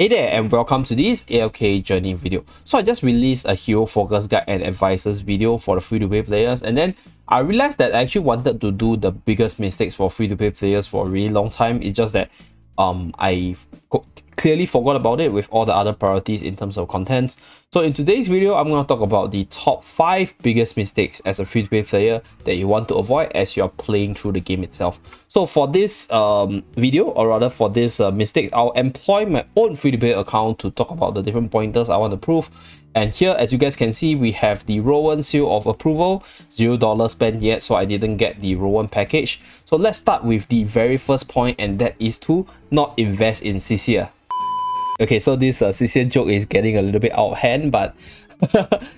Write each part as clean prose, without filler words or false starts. Hey there and welcome to this AFK Journey video. So I just released a hero focus guide and advices video for the free-to-play players, and then I realized that I actually wanted to do the biggest mistakes for free-to-play players for a really long time. It's just that I clearly forgot about it with all the other priorities in terms of contents. So in today's video, I'm going to talk about the top 5 biggest mistakes as a free-to-play player that you want to avoid as you are playing through the game itself. So for this video, or rather for this mistakes, I'll employ my own free-to-play account to talk about the different pointers I want to prove. And here, as you guys can see, we have the Rowan seal of approval, $0 spent yet, so I didn't get the Rowan package. So let's start with the very first point, and that is to not invest in Cecia. Okay, so this CCL joke is getting a little bit out of hand, but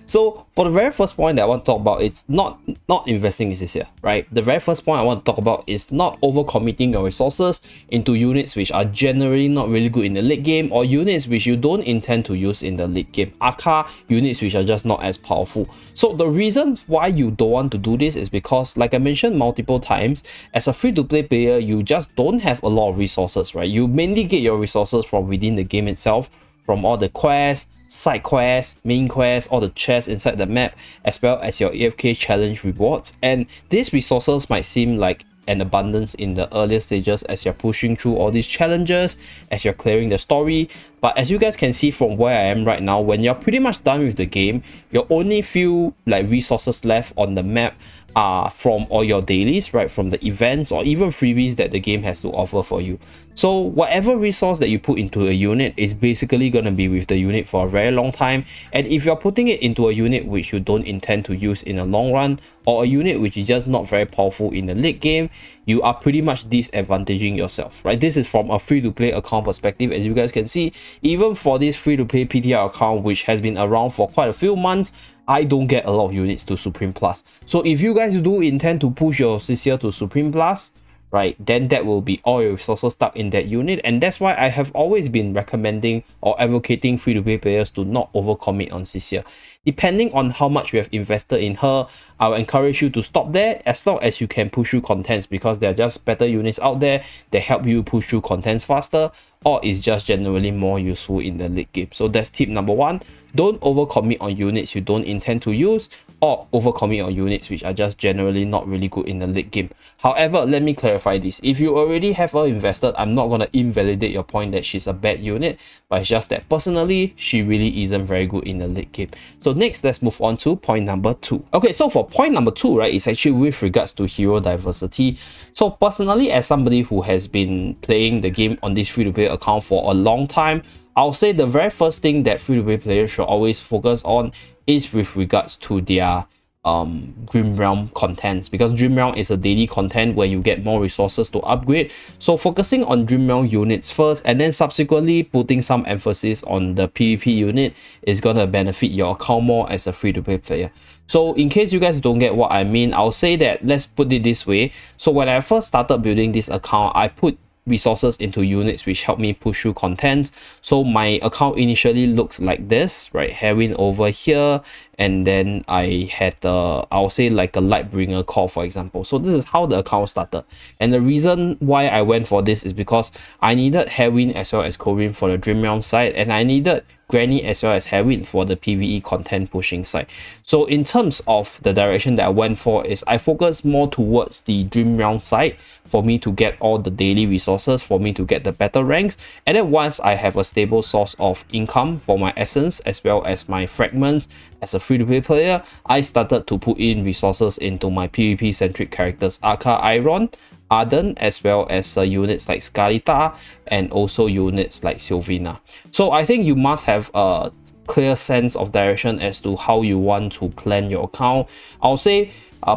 so for the very first point that I want to talk about, it's not investing in CCL, right? The very first point I want to talk about is not overcommitting your resources into units which are generally not really good in the late game, or units which you don't intend to use in the late game. Arka units which are just not as powerful. So the reason why you don't want to do this is because, like I mentioned multiple times, as a free-to-play player, you just don't have a lot of resources, right? You mainly get your resources from within the game itself, from all the quests, side quests, main quests, all the chests inside the map, as well as your AFK challenge rewards. And these resources might seem like an abundance in the earlier stages as you're pushing through all these challenges, as you're clearing the story. But as you guys can see from where I am right now, when you're pretty much done with the game, your only few like resources left on the map are from all your dailies, right, from the events or even freebies that the game has to offer for you. So whatever resource that you put into a unit is basically going to be with the unit for a very long time, and if you're putting it into a unit which you don't intend to use in the long run, or a unit which is just not very powerful in the late game, you are pretty much disadvantaging yourself, right? This is from a free-to-play account perspective. As you guys can see, even for this free-to-play PTR account, which has been around for quite a few months, I don't get a lot of units to Supreme Plus. So if you guys do intend to push your Cecia to Supreme Plus, right, then that will be all your resources stuck in that unit. And that's why I have always been recommending or advocating free-to-play players to not overcommit on Cecia. Depending on how much you have invested in her, I will encourage you to stop there as long as you can push through contents, because there are just better units out there that help you push through contents faster, or is just generally more useful in the late game. So that's tip number one. Don't overcommit on units you don't intend to use, or overcommit on units which are just generally not really good in the late game. However, let me clarify this. If you already have her invested, I'm not going to invalidate your point that she's a bad unit, but it's just that personally, she really isn't very good in the late game. So next, let's move on to point number 2. Okay, so for point number 2, right, it's actually with regards to hero diversity. So personally, as somebody who has been playing the game on this free-to-play account for a long time, I'll say the very first thing that free-to-play players should always focus on is with regards to their Dream Realm content, because Dream Realm is a daily content where you get more resources to upgrade. So focusing on Dream Realm units first, and then subsequently putting some emphasis on the PvP unit, is gonna benefit your account more as a free-to-play player. So in case you guys don't get what I mean, I'll say that, let's put it this way. So when I first started building this account, I put resources into units which help me push through contents. So my account initially looks like this, right? Harwin over here, and then I had I'll say like a Lightbringer call, for example. So this is how the account started, and the reason why I went for this is because I needed Harwin as well as Corinne for the Dream Realm side, and I needed Granny as well as Harwin for the PvE content pushing side. So in terms of the direction that I went for is I focused more towards the Dream Realm side for me to get all the daily resources, for me to get the better ranks, and then once I have a stable source of income for my essence as well as my fragments as a free-to-play player, I started to put in resources into my PvP-centric characters, Arka, Iron, Arden, as well as units like Scarita, and also units like Sylvina. So I think you must have a clear sense of direction as to how you want to plan your account. I'll say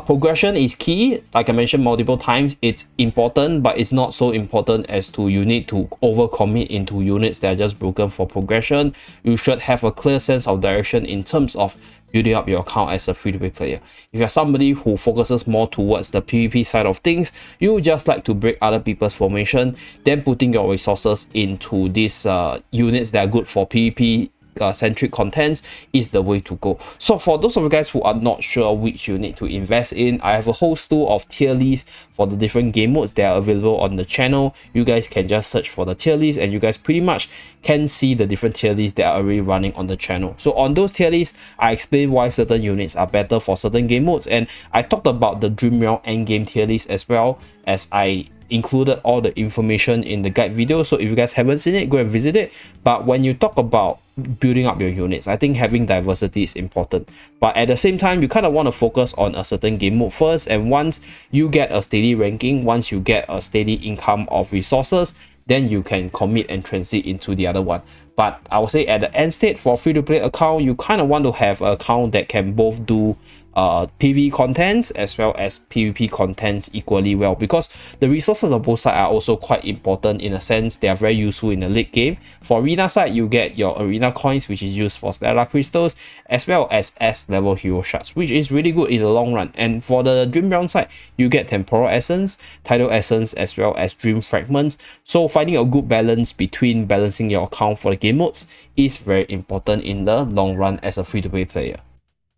progression is key. Like I mentioned multiple times, it's important, but it's not so important as to you need to overcommit into units that are just broken for progression. You should have a clear sense of direction in terms of building up your account as a free-to-play player. If you're somebody who focuses more towards the PvP side of things, you just like to break other people's formation, then putting your resources into these units that are good for PvP centric contents is the way to go. So for those of you guys who are not sure which you need to invest in, I have a whole slew of tier lists for the different game modes that are available on the channel. You guys can just search for the tier list and you guys pretty much can see the different tier lists that are already running on the channel. So on those tier lists, I explain why certain units are better for certain game modes, and I talked about the Dream Realm endgame tier list as well, as I included all the information in the guide video. So if you guys haven't seen it, go and visit it. But when you talk about building up your units, I think having diversity is important, but at the same time you kind of want to focus on a certain game mode first, and once you get a steady ranking, once you get a steady income of resources, then you can commit and transit into the other one. But I would say at the end state, for a free-to-play account, you kind of want to have an account that can both do PvE contents as well as PvP contents equally well, because the resources on both sides are also quite important. In a sense, they are very useful in the late game. For arena side, you get your arena coins, which is used for stellar crystals as well as S-level hero shards, which is really good in the long run. And for the dream realm side, you get temporal essence, tidal essence as well as dream fragments. So finding a good balance between balancing your account for the game modes is very important in the long run as a free-to-play player.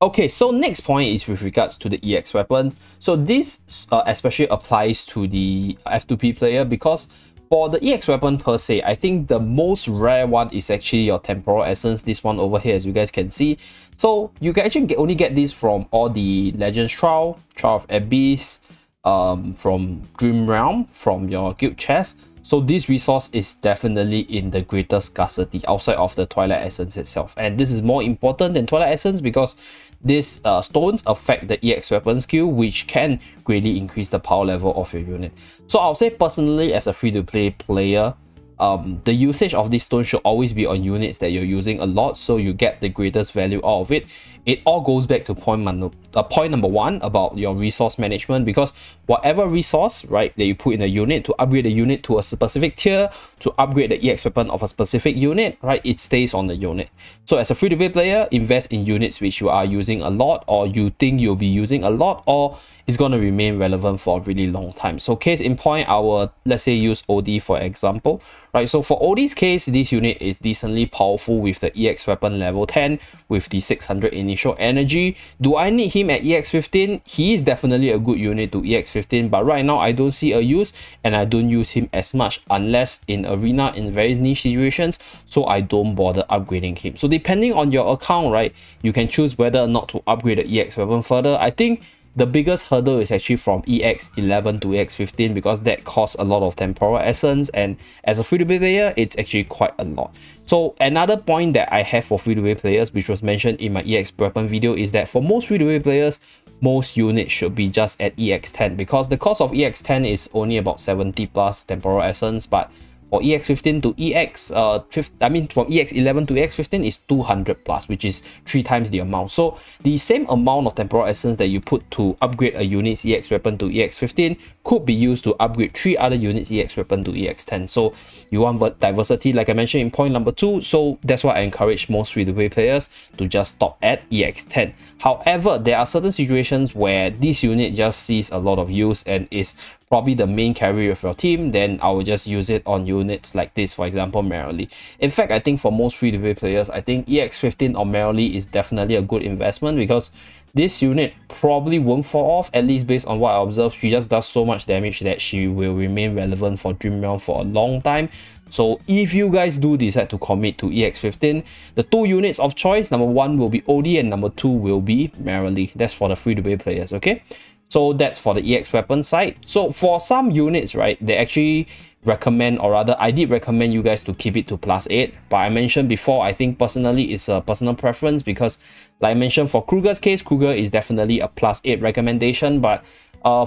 Okay, so next point is with regards to the EX weapon. So this especially applies to the F2P player, because for the EX weapon per se, I think the most rare one is actually your temporal essence, this one over here, as you guys can see. So you can actually only get this from all the Legends Trial, Trial of Abyss, from Dream Realm, from your guild chest. So this resource is definitely in the greatest scarcity outside of the Twilight Essence itself. And this is more important than Twilight Essence because these stones affect the EX weapon skill, which can greatly increase the power level of your unit. So I'll say personally, as a free-to-play player, the usage of this stone should always be on units that you're using a lot, so you get the greatest value out of it. It all goes back to point number one about your resource management, because whatever resource, right, that you put in a unit to upgrade the unit to a specific tier, to upgrade the EX weapon of a specific unit, right, it stays on the unit. So as a free-to-play player, invest in units which you are using a lot, or you think you'll be using a lot, or it's going to remain relevant for a really long time. So case in point, I will, let's say, use OD for example, right? So for OD's case, this unit is decently powerful with the EX weapon level 10 with the 600 initial energy. Do I need him at EX 15? He is definitely a good unit to EX 15, but right now I don't see a use, and I don't use him as much unless in arena in very niche situations, so I don't bother upgrading him. So depending on your account, right, you can choose whether or not to upgrade the EX weapon further. I think the biggest hurdle is actually from EX 11 to EX 15 because that costs a lot of temporal essence, and as a free-to-play player, it's actually quite a lot. So another point that I have for free-to-play players, which was mentioned in my EX weapon video, is that for most free-to-play players, most units should be just at EX 10 because the cost of EX 10 is only about 70 plus temporal essence, but for EX 15 to EX, from EX 11 to EX 15 is 200 plus, which is 3 times the amount. So the same amount of temporal essence that you put to upgrade a unit's EX weapon to EX 15 could be used to upgrade 3 other units' EX weapon to EX 10. So you want diversity, like I mentioned in point number 2. So that's why I encourage most free-to-play players to just stop at EX 10. However, there are certain situations where this unit just sees a lot of use and is probably the main carry of your team, then I will just use it on units like this, for example, Merrily. In fact, I think for most free-to-play players, I think EX 15 or Merrily is definitely a good investment because this unit probably won't fall off, at least based on what I observed. She just does so much damage that she will remain relevant for Dream Realm for a long time. So if you guys do decide to commit to EX 15, the 2 units of choice, number 1 will be OD and number 2 will be Merrily. That's for the free-to-play players, okay? So that's for the EX weapon side. So for some units, right, they actually recommend, or rather I did recommend you guys to keep it to +8, but I mentioned before, I think personally it's a personal preference because, like I mentioned, for Kruger's case, Kruger is definitely a +8 recommendation, but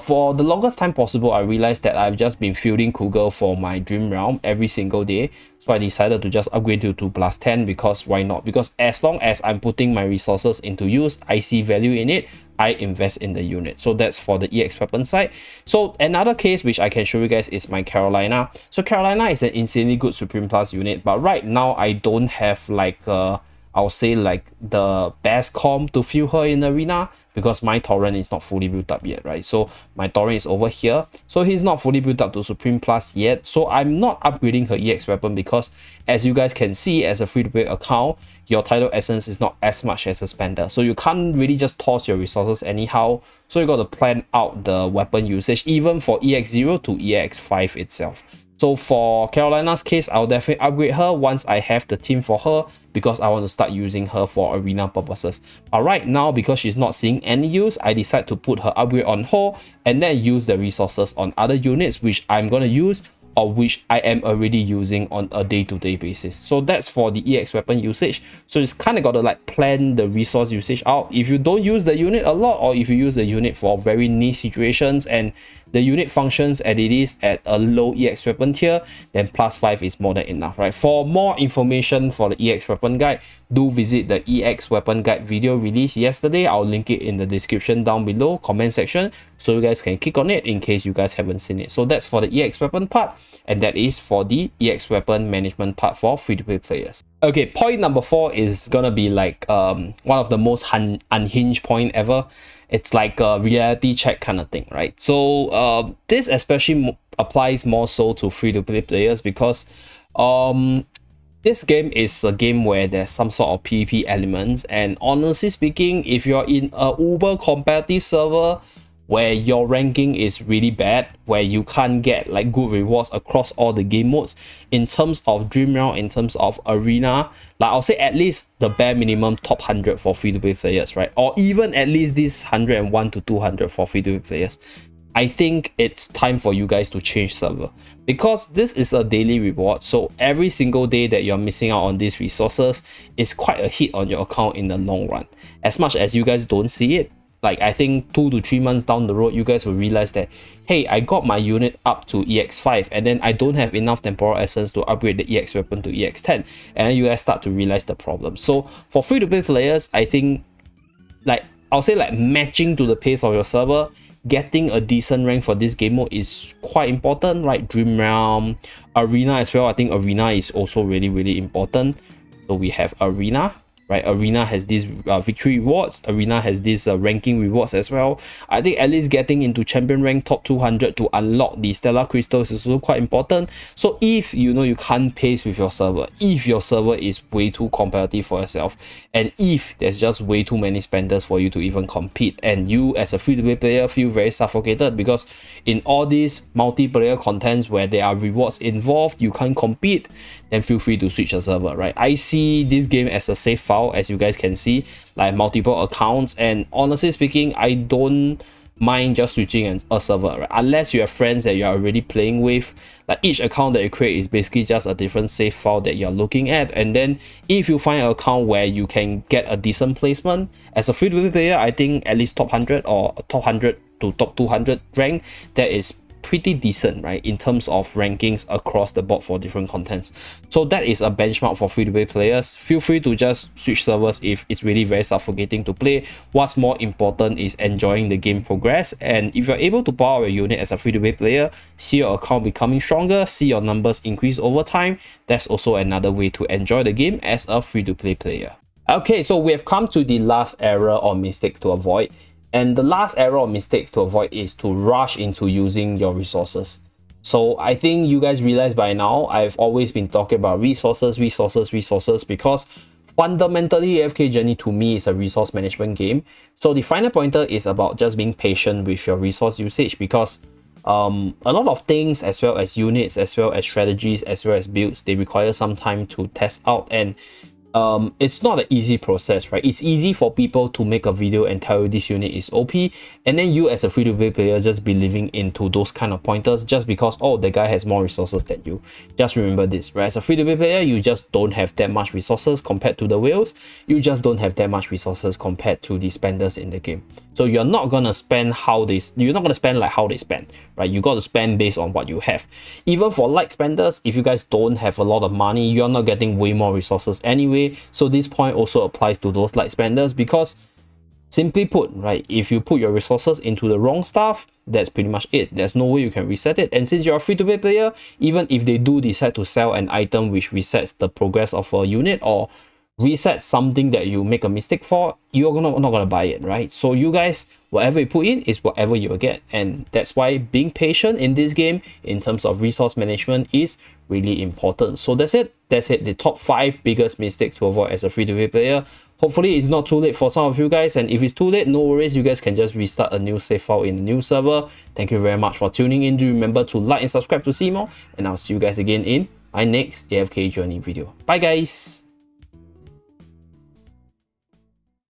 for the longest time possible, I realized that I've just been fielding Kruger for my Dream Realm every single day. So I decided to just upgrade you to +10 because why not? Because as long as I'm putting my resources into use, I see value in it, I invest in the unit. So that's for the EX weapon side. So another case which I can show you guys is my Carolina. So Carolina is an insanely good Supreme Plus unit, but right now I don't have like I would say like the best comp to fill her in arena, because my Tauren is not fully built up yet, right? So my Tauren is over here, so he's not fully built up to Supreme Plus yet. So I'm not upgrading her EX weapon because, as you guys can see, as a free-to-play account, your title essence is not as much as a spender. So you can't really just toss your resources anyhow. So you got to plan out the weapon usage, even for EX0 to EX5 itself. So for Carolina's case, I'll definitely upgrade her once I have the team for her, because I want to start using her for arena purposes. But right now, because she's not seeing any use, I decide to put her upgrade on hold and then use the resources on other units which I'm going to use or which I am already using on a day-to-day basis. So that's for the EX weapon usage. So it's kind of got to like plan the resource usage out. If you don't use the unit a lot, or if you use the unit for very niche situations and the unit functions as it is at a low EX weapon tier, then plus 5 is more than enough, right? For more information for the EX weapon guide, do visit the EX weapon guide video released yesterday. I'll link it in the description down below, comment section, so you guys can click on it in case you guys haven't seen it. So that's for the EX weapon part, and that is for the EX weapon management part for free-to-play players. Okay, point number 4 is gonna be like one of the most unhinged point ever. It's like a reality check kind of thing, right? So this especially applies more so to free-to-play players, because this game is a game where there's some sort of PvP elements, and honestly speaking, if you're in a uber competitive server where your ranking is really bad, where you can't get like good rewards across all the game modes in terms of dream round, in terms of arena, like I'll say at least the bare minimum top 100 for free-to-play players, right? Or even at least this 101 to 200 for free-to-play players. I think it's time for you guys to change server, because this is a daily reward. So every single day that you're missing out on these resources is quite a hit on your account in the long run. As much as you guys don't see it, like I think 2 to 3 months down the road, you guys will realize that, hey, I got my unit up to EX5 and then I don't have enough temporal essence to upgrade the EX weapon to EX10. And then you guys start to realize the problem. So for free-to-play players, I think like I'll say like matching to the pace of your server, getting a decent rank for this game mode is quite important, right? Dream Realm, Arena as well. I think Arena is also really, really important. So we have Arena. Right, Arena has these victory rewards. Arena has these ranking rewards as well. I think at least getting into champion rank top 200 to unlock the Stellar Crystals is also quite important. So if you know you can't pace with your server, if your server is way too competitive for yourself, and if there's just way too many spenders for you to even compete, and you as a free-to-play player feel very suffocated because in all these multiplayer contents where there are rewards involved, you can't compete, then feel free to switch a server, right? I see this game as a safe file, as you guys can see, like multiple accounts, and honestly speaking, I don't mind just switching a server, right? Unless you have friends that you're already playing with, like each account that you create is basically just a different save file that you're looking at, and then if you find an account where you can get a decent placement as a free-to-play player, I think at least top 100 or top 100 to top 200 rank, that is pretty decent, right, in terms of rankings across the board for different contents. So that is a benchmark for free-to-play players. Feel free to just switch servers if it's really very suffocating to play. What's more important is enjoying the game progress, and if you're able to power your unit as a free-to-play player, see your account becoming stronger, see your numbers increase over time, that's also another way to enjoy the game as a free-to-play player. Okay, so we have come to the last error or mistakes to avoid. And the last error or mistakes to avoid is to rush into using your resources. So I think you guys realize by now, I've always been talking about resources, because fundamentally AFK Journey to me is a resource management game. So the final pointer is about just being patient with your resource usage, because a lot of things, as well as units, as well as strategies, as well as builds, they require some time to test out, and it's not an easy process, right? It's easy for people to make a video and tell you this unit is OP, and then you as a free-to-play player just believing into those kind of pointers just because, oh, the guy has more resources than you. Just remember this, right? As a free-to-play player, you just don't have that much resources compared to the whales. You just don't have that much resources compared to the spenders in the game. So you're not gonna spend like how they spend, right? You got to spend based on what you have. Even for light spenders, if you guys don't have a lot of money, you're not getting way more resources anyway. So this point also applies to those light spenders, because simply put, right, if you put your resources into the wrong stuff, that's pretty much it. There's no way you can reset it. And since you're a free-to-play player, even if they do decide to sell an item which resets the progress of a unit or reset something that you make a mistake for, you're not gonna buy it, right? So you guys, whatever you put in is whatever you'll get, and that's why being patient in this game in terms of resource management is really important. So that's it, the top 5 biggest mistakes to avoid as a free-to-play player. Hopefully it's not too late for some of you guys, and if it's too late, no worries, you guys can just restart a new save file in a new server. Thank you very much for tuning in. Do remember to like and subscribe to see more, and I'll see you guys again in my next AFK Journey video. Bye guys.